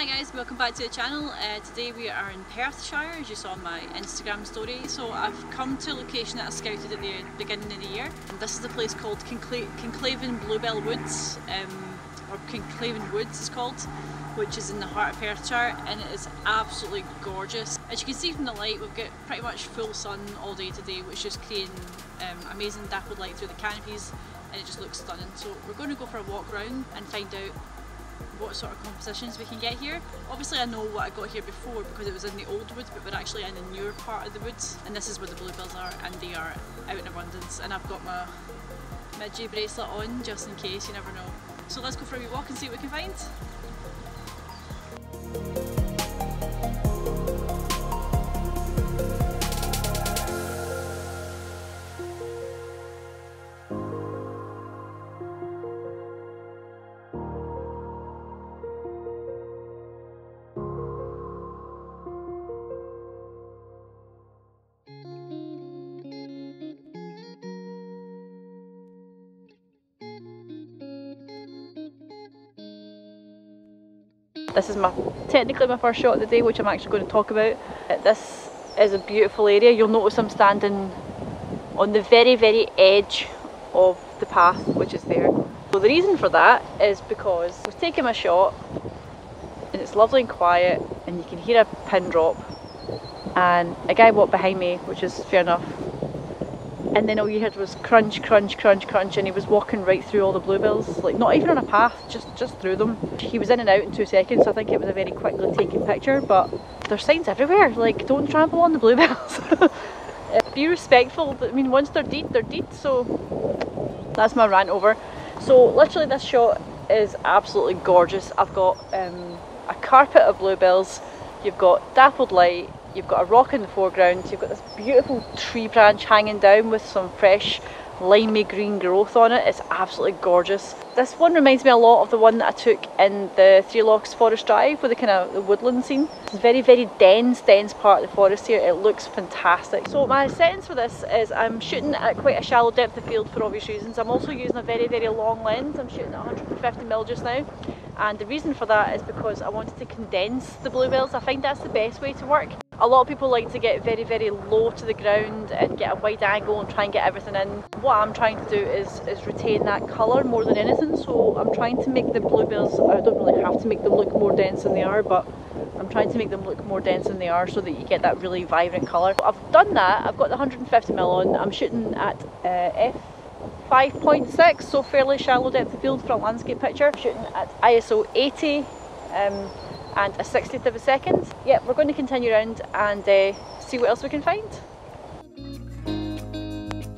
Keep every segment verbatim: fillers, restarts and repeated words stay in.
Hi guys, welcome back to the channel. Uh, today we are in Perthshire, as you saw on my Instagram story. So I've come to a location that I scouted at the beginning of the year. This is a place called Kincla Kinclaven Bluebell Woods, um, or Kinclaven Woods is called, which is in the heart of Perthshire, and it is absolutely gorgeous. As you can see from the light, we've got pretty much full sun all day today, which is creating um, amazing dappled light through the canopies, and it just looks stunning. So we're going to go for a walk around and find out what sort of compositions we can get here. Obviously I know what I got here before because it was in the old woods, but we're actually in the newer part of the woods, and this is where the bluebells are, and they are out in abundance, and I've got my midgie bracelet on just in case, you never know. So let's go for a wee walk and see what we can find. This is my technically my first shot of the day, which I'm actually going to talk about. This is a beautiful area. You'll notice I'm standing on the very, very edge of the path which is there. So the reason for that is because we've taken my shot and it's lovely and quiet and you can hear a pin drop, and a guy walked behind me, which is fair enough, and then all you heard was crunch, crunch, crunch, crunch, and he was walking right through all the bluebells, like not even on a path, just just through them. He was in and out in two seconds, so I think it was a very quickly taken picture, but there's signs everywhere, like don't trample on the bluebells. Be respectful, but, I mean once they're deed, they're deed, so that's my rant over. So literally this shot is absolutely gorgeous. I've got um, a carpet of bluebells, you've got dappled light, you've got a rock in the foreground, you've got this beautiful tree branch hanging down with some fresh limey green growth on it. It's absolutely gorgeous. This one reminds me a lot of the one that I took in the Three Locks Forest Drive with the kind of the woodland scene. It's a very, very dense, dense part of the forest here. It looks fantastic. So my settings for this is I'm shooting at quite a shallow depth of field for obvious reasons. I'm also using a very, very long lens. I'm shooting at one hundred fifty millimeter just now. And the reason for that is because I wanted to condense the bluebells. I find that's the best way to work. A lot of people like to get very, very low to the ground and get a wide angle and try and get everything in. What I'm trying to do is, is retain that colour more than anything, so I'm trying to make the bluebells, I don't really have to make them look more dense than they are, but I'm trying to make them look more dense than they are so that you get that really vibrant colour. I've done that, I've got the one hundred fifty millimeter on, I'm shooting at uh, f five point six, so fairly shallow depth of field for a landscape picture. I'm shooting at I S O eighty. Um, and a sixtieth of a second. Yeah, we're going to continue around and uh, see what else we can find.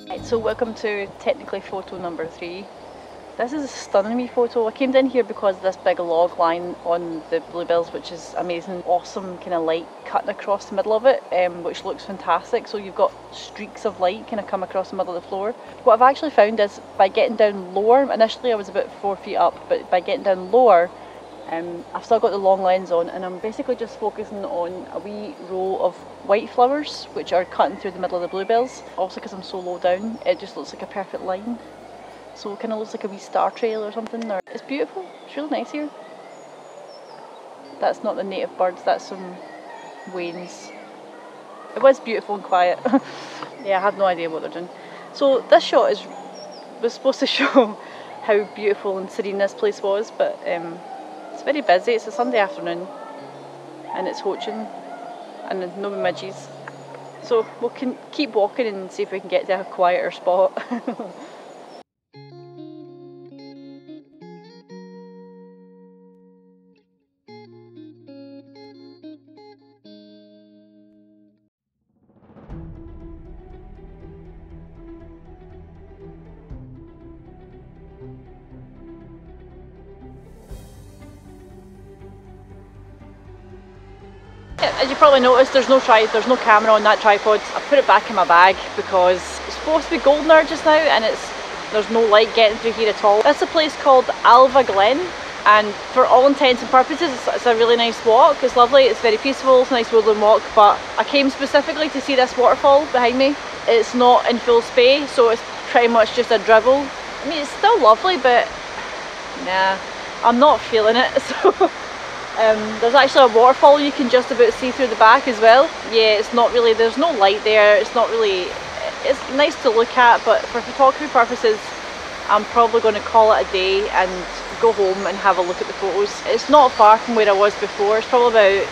Right, so welcome to technically photo number three. This is a stunning wee photo. I came down here because of this big log line on the bluebells, which is amazing. Awesome kind of light cutting across the middle of it, um, which looks fantastic. So you've got streaks of light kind of come across the middle of the floor. What I've actually found is by getting down lower, initially I was about four feet up, but by getting down lower, Um, I've still got the long lens on, and I'm basically just focusing on a wee row of white flowers which are cutting through the middle of the bluebells. Also because I'm so low down, it just looks like a perfect line. So it kind of looks like a wee star trail or something. Or it's beautiful, it's really nice here. That's not the native birds, that's some wains. It was beautiful and quiet. Yeah, I have no idea what they're doing. So this shot is was supposed to show how beautiful and serene this place was, but um, it's very busy, it's a Sunday afternoon and it's poaching and no midges, so we'll can keep walking and see if we can get to a quieter spot. As you probably noticed, there's no tri there's no camera on that tripod. I put it back in my bag because it's supposed to be golden hour just now, and it's there's no light getting through here at all. It's a place called Alva Glen, and for all intents and purposes, it's, it's a really nice walk. It's lovely, it's very peaceful, it's a nice woodland walk, but I came specifically to see this waterfall behind me. It's not in full spay, so it's pretty much just a dribble. I mean, it's still lovely, but nah, I'm not feeling it, so Um, there's actually a waterfall you can just about see through the back as well. Yeah, it's not really, there's no light there, it's not really, it's nice to look at, but for photography purposes I'm probably going to call it a day and go home and have a look at the photos. It's not far from where I was before, it's probably about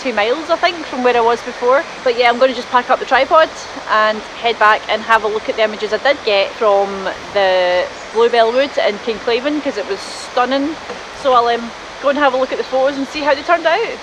thirty miles I think from where I was before, but yeah, I'm going to just pack up the tripod and head back and have a look at the images I did get from the Bluebell Woods in Kinclaven because it was stunning. So I'll um, go and have a look at the photos and see how they turned out.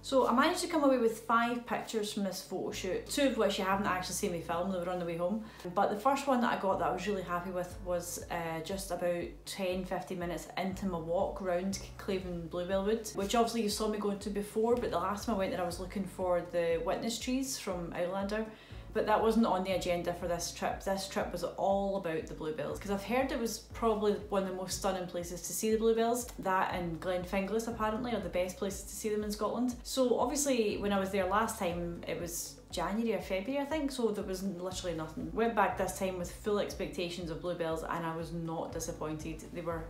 So I managed to come away with five pictures from this photo shoot, two of which you haven't actually seen me film, they were on the way home. But the first one that I got that I was really happy with was uh, just about ten to fifteen minutes into my walk round Kinclaven Bluebell Woods, which obviously you saw me going to before, but the last time I went there I was looking for the witness trees from Outlander. But that wasn't on the agenda for this trip. This trip was all about the bluebells because I've heard it was probably one of the most stunning places to see the bluebells. That and Glen Finglas apparently are the best places to see them in Scotland. So obviously when I was there last time it was January or February I think, so there was literally nothing. Went back this time with full expectations of bluebells and I was not disappointed. They were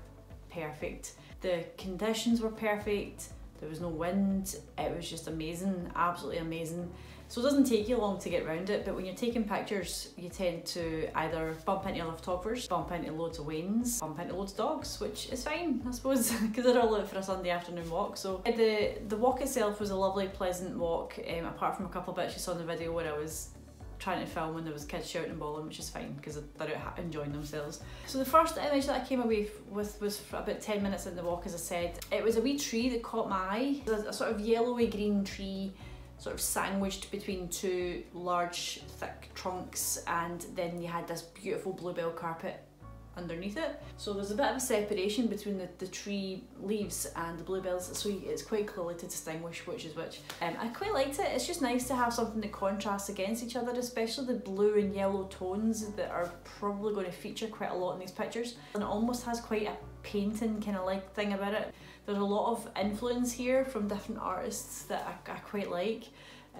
perfect. The conditions were perfect. There was no wind. It was just amazing, absolutely amazing. So it doesn't take you long to get around it, but when you're taking pictures you tend to either bump into other photographers, bump into loads of wains, bump into loads of dogs, which is fine I suppose because they're all out for a Sunday afternoon walk. So the, the walk itself was a lovely pleasant walk, um, apart from a couple of bits you saw in the video where I was trying to film when there was kids shouting and bawling, which is fine because they're out enjoying themselves. So the first image that I came away with was for about ten minutes in the walk, as I said. It was a wee tree that caught my eye, a, a sort of yellowy green tree sort of sandwiched between two large thick trunks, and then you had this beautiful bluebell carpet underneath it. So there's a bit of a separation between the, the tree leaves and the bluebells, so it's quite clearly to distinguish which is which. Um, I quite liked it, it's just nice to have something that contrasts against each other, especially the blue and yellow tones that are probably going to feature quite a lot in these pictures. And it almost has quite a painting kind of like thing about it. There's a lot of influence here from different artists that I, I quite like.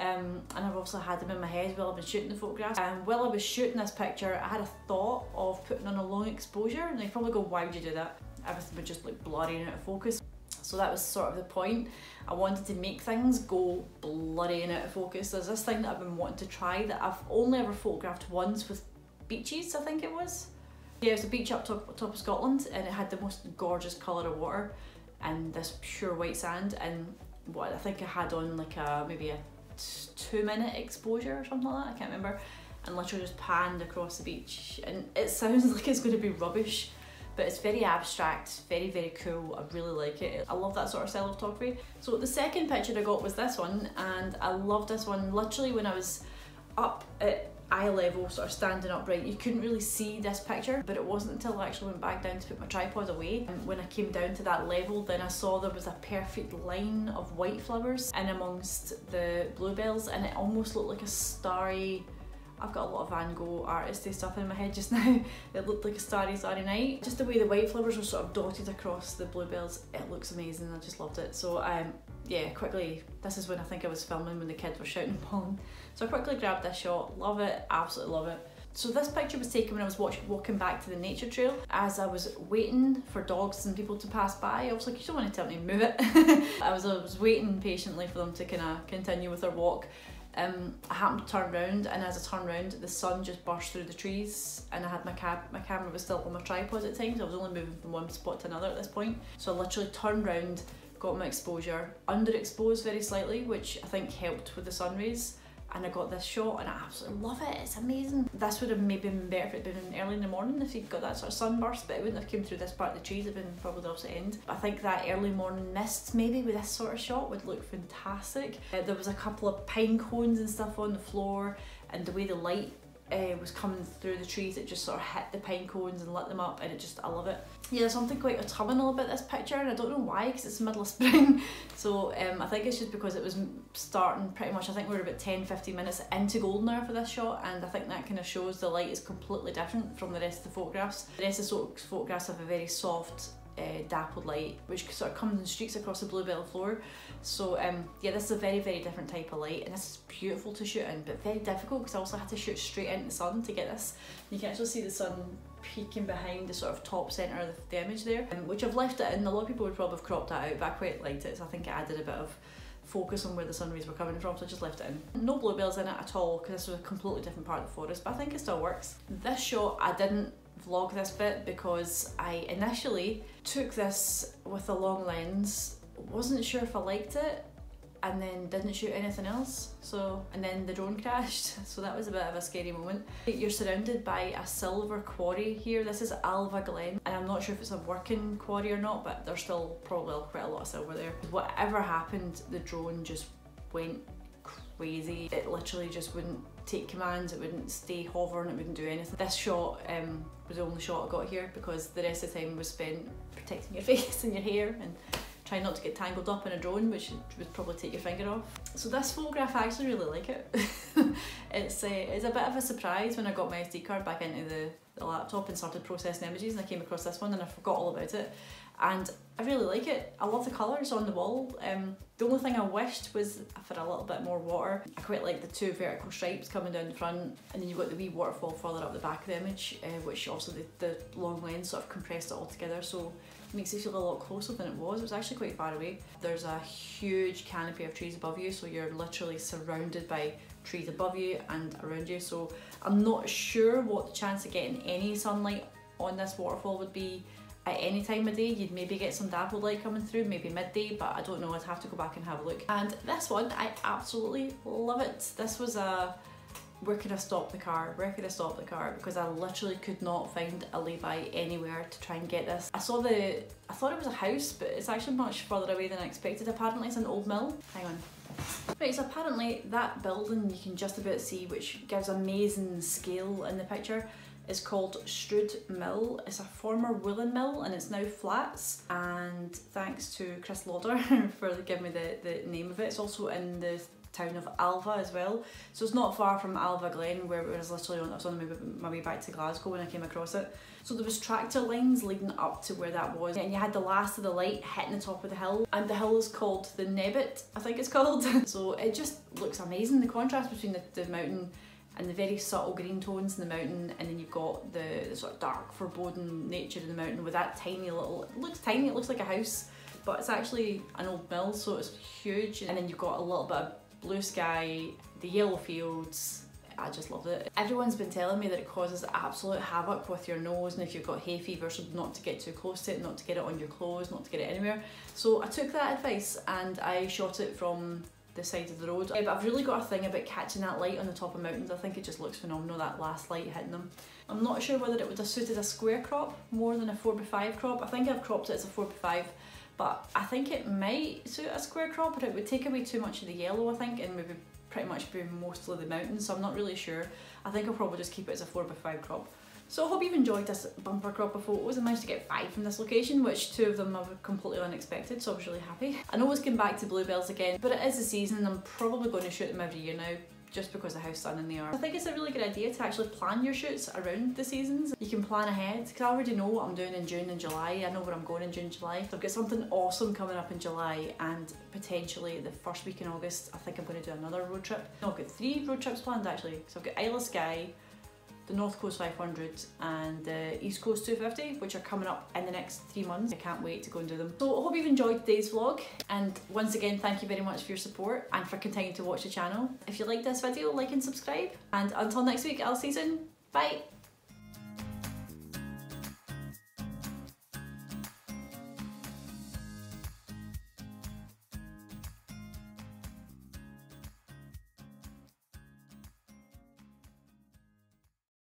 Um, and I've also had them in my head while I've been shooting the photographs. And um, while I was shooting this picture, I had a thought of putting on a long exposure, and they probably go, why would you do that? Everything would just look blurry and out of focus. So that was sort of the point. I wanted to make things go blurry and out of focus. There's this thing that I've been wanting to try that I've only ever photographed once with beaches, I think it was. Yeah, it was a beach up top, top of Scotland, and it had the most gorgeous colour of water and this pure white sand, and what I think I had on like a maybe a two minute exposure or something like that, I can't remember, and literally just panned across the beach. And it sounds like it's going to be rubbish, but it's very abstract, very very cool, I really like it. I love that sort of style of photography. So the second picture I got was this one, and I loved this one. Literally when I was up at eye level, sort of standing upright, you couldn't really see this picture, but it wasn't until I actually went back down to put my tripod away, and when I came down to that level, then I saw there was a perfect line of white flowers in amongst the bluebells, and it almost looked like a starry, I've got a lot of Van Gogh artisty stuff in my head just now, it looked like a starry starry night. Just the way the white flowers were sort of dotted across the bluebells, it looks amazing, I just loved it. So um, yeah, quickly, this is when I think I was filming when the kids were shouting and bawling. So I quickly grabbed this shot, love it, absolutely love it. So this picture was taken when I was watch walking back to the nature trail as I was waiting for dogs and people to pass by. I was like, you don't want to tell me to move it. I, was, I was waiting patiently for them to kind of continue with their walk. Um, I happened to turn around, and as I turned around the sun just burst through the trees, and I had my cab my camera was still on my tripod at times, I was only moving from one spot to another at this point. So I literally turned around, got my exposure, underexposed very slightly, which I think helped with the sun rays, and I got this shot and I absolutely love it, it's amazing. This would have maybe been better if it had been early in the morning if you'd got that sort of sunburst, but it wouldn't have come through this part of the trees, it would have been probably the opposite end. I think that early morning mist maybe with this sort of shot would look fantastic. Uh, there was a couple of pine cones and stuff on the floor, and the way the light uh, was coming through the trees, it just sort of hit the pine cones and lit them up, and it just, I love it. Yeah, there's something quite autumnal about this picture, and I don't know why because it's the middle of spring. So um, I think it's just because it was starting pretty much, I think we were about ten to fifteen minutes into golden hour for this shot, and I think that kind of shows the light is completely different from the rest of the photographs. The rest of the photographs have a very soft uh, dappled light which sort of comes in streaks across the bluebell floor. So um, yeah, this is a very very different type of light, and this is beautiful to shoot in but very difficult because I also had to shoot straight into the sun to get this. You can actually see the sun peeking behind the sort of top centre of the image there, um, which I've left it in. A lot of people would probably have cropped that out, but I quite liked it, so I think it added a bit of focus on where the sun rays were coming from, so I just left it in. No bluebells in it at all, because this was a completely different part of the forest, but I think it still works. This shot, I didn't vlog this bit because I initially took this with a long lens, wasn't sure if I liked it, and then didn't shoot anything else, so, and then the drone crashed, so that was a bit of a scary moment. You're surrounded by a silver quarry here. This is Alva Glen, and I'm not sure if it's a working quarry or not, but there's still probably quite a lot of silver there. Whatever happened, the drone just went crazy. It literally just wouldn't take commands, it wouldn't stay hovering, it wouldn't do anything. This shot um, was the only shot I got here, because the rest of the time was spent protecting your face and your hair, and try not to get tangled up in a drone, which would probably take your finger off. So this photograph, I actually really like it. it's, a, it's a bit of a surprise when I got my S D card back into the, the laptop and started processing images, and I came across this one and I forgot all about it. And I really like it. I love the colours on the wall. Um, the only thing I wished was for a little bit more water. I quite like the two vertical stripes coming down the front, and then you've got the wee waterfall further up the back of the image, uh, which also the, the long lens sort of compressed it all together, so makes you feel a lot closer than it was. It was actually quite far away. There's a huge canopy of trees above you, so you're literally surrounded by trees above you and around you, so I'm not sure what the chance of getting any sunlight on this waterfall would be at any time of day. You'd maybe get some dappled light coming through, maybe midday, but I don't know, I'd have to go back and have a look. And this one, I absolutely love it. This was a where could I stop the car? Where could I stop the car? Because I literally could not find a lay-by anywhere to try and get this. I saw the, I thought it was a house, but it's actually much further away than I expected. Apparently it's an old mill. Hang on. Right, so apparently that building you can just about see, which gives amazing scale in the picture, is called Strood Mill. It's a former woolen mill and it's now flats, and thanks to Chris Lauder for giving me the, the name of it. It's also in the town of Alva as well, so it's not far from Alva Glen, where it was literally on, I was on my way back to Glasgow when I came across it. So there was tractor lines leading up to where that was, and you had the last of the light hitting the top of the hill, and the hill is called the Nebit, I think it's called. So it just looks amazing, the contrast between the, the mountain and the very subtle green tones in the mountain, and then you've got the, the sort of dark foreboding nature in the mountain with that tiny little, it looks tiny, it looks like a house, but it's actually an old mill, so it's huge, and then you've got a little bit of blue sky, the yellow fields. I just loved it. Everyone's been telling me that it causes absolute havoc with your nose, and if you've got hay fever, so not to get too close to it, not to get it on your clothes, not to get it anywhere. So I took that advice and I shot it from the side of the road. Yeah, but I've really got a thing about catching that light on the top of mountains. I think it just looks phenomenal, that last light hitting them. I'm not sure whether it would have suited a square crop more than a four by five crop. I think I've cropped it as a four by five. But I think it might suit a square crop, but it would take away too much of the yellow, I think, and maybe pretty much be mostly the mountains, so I'm not really sure. I think I'll probably just keep it as a four by five crop. So I hope you've enjoyed this bumper crop of photos. I managed to get five from this location, which two of them are completely unexpected, so I was really happy. I know it's come back to bluebells again, but it is the season and I'm probably going to shoot them every year now, just because of how stunning they are. I think it's a really good idea to actually plan your shoots around the seasons. You can plan ahead, because I already know what I'm doing in June and July. I know where I'm going in June and July. So I've got something awesome coming up in July, and potentially the first week in August, I think I'm going to do another road trip. No, I've got three road trips planned actually. So I've got Isla Sky, the North Coast five hundred and the East Coast two fifty, which are coming up in the next three months. I can't wait to go and do them. So I hope you've enjoyed today's vlog, and once again thank you very much for your support and for continuing to watch the channel. If you like this video, like and subscribe, and until next week, I'll see you soon. Bye!